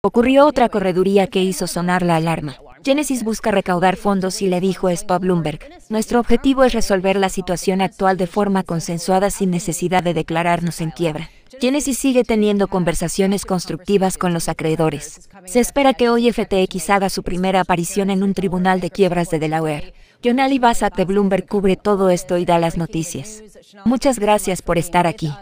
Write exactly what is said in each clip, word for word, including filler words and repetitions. Ocurrió otra correduría que hizo sonar la alarma. Genesis busca recaudar fondos y le dijo esto a Bloomberg: nuestro objetivo es resolver la situación actual de forma consensuada sin necesidad de declararnos en quiebra. Genesis sigue teniendo conversaciones constructivas con los acreedores. Se espera que hoy F T X haga su primera aparición en un tribunal de quiebras de Delaware. Sonali Basak de Bloomberg cubre todo esto y da las noticias. Muchas gracias por estar aquí.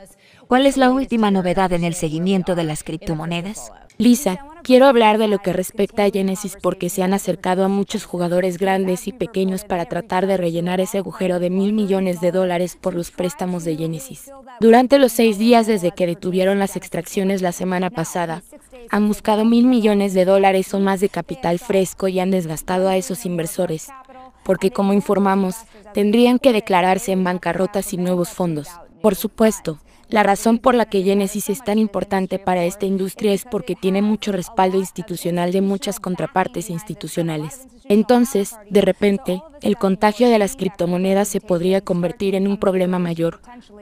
¿Cuál es la última novedad en el seguimiento de las criptomonedas? Lisa, quiero hablar de lo que respecta a Genesis porque se han acercado a muchos jugadores grandes y pequeños para tratar de rellenar ese agujero de mil millones de dólares por los préstamos de Genesis. Durante los seis días desde que detuvieron las extracciones la semana pasada, han buscado mil millones de dólares o más de capital fresco y han desgastado a esos inversores, porque como informamos, tendrían que declararse en bancarrota sin nuevos fondos. Por supuesto, la razón por la que Genesis es tan importante para esta industria es porque tiene mucho respaldo institucional de muchas contrapartes institucionales. Entonces, de repente, el contagio de las criptomonedas se podría convertir en un problema mayor,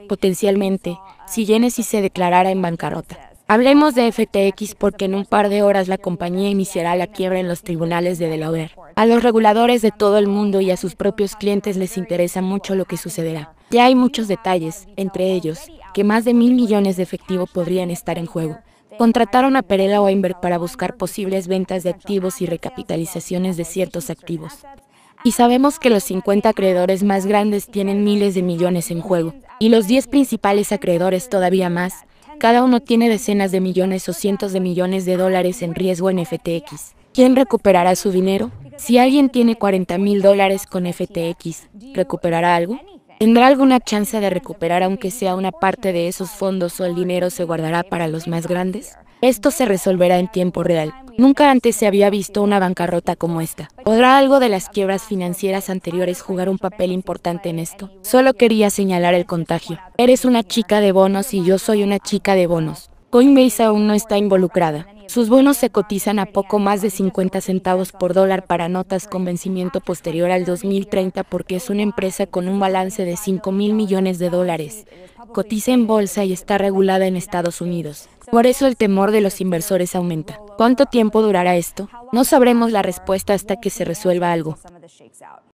potencialmente, si Genesis se declarara en bancarrota. Hablemos de F T X porque en un par de horas la compañía iniciará la quiebra en los tribunales de Delaware. A los reguladores de todo el mundo y a sus propios clientes les interesa mucho lo que sucederá. Ya hay muchos detalles, entre ellos, que más de mil millones de efectivo podrían estar en juego. Contrataron a Perella Weinberg para buscar posibles ventas de activos y recapitalizaciones de ciertos activos. Y sabemos que los cincuenta acreedores más grandes tienen miles de millones en juego. Y los diez principales acreedores todavía más. Cada uno tiene decenas de millones o cientos de millones de dólares en riesgo en F T X. ¿Quién recuperará su dinero? Si alguien tiene cuarenta mil dólares con F T X, ¿recuperará algo? ¿Tendrá alguna chance de recuperar aunque sea una parte de esos fondos o el dinero se guardará para los más grandes? Esto se resolverá en tiempo real. Nunca antes se había visto una bancarrota como esta. ¿Podrá algo de las quiebras financieras anteriores jugar un papel importante en esto? Solo quería señalar el contagio. Eres una chica de bonos y yo soy una chica de bonos. Coinbase aún no está involucrada. Sus bonos se cotizan a poco más de cincuenta centavos por dólar para notas con vencimiento posterior al dos mil treinta porque es una empresa con un balance de cinco mil millones de dólares. Cotiza en bolsa y está regulada en Estados Unidos. Por eso el temor de los inversores aumenta. ¿Cuánto tiempo durará esto? No sabremos la respuesta hasta que se resuelva algo.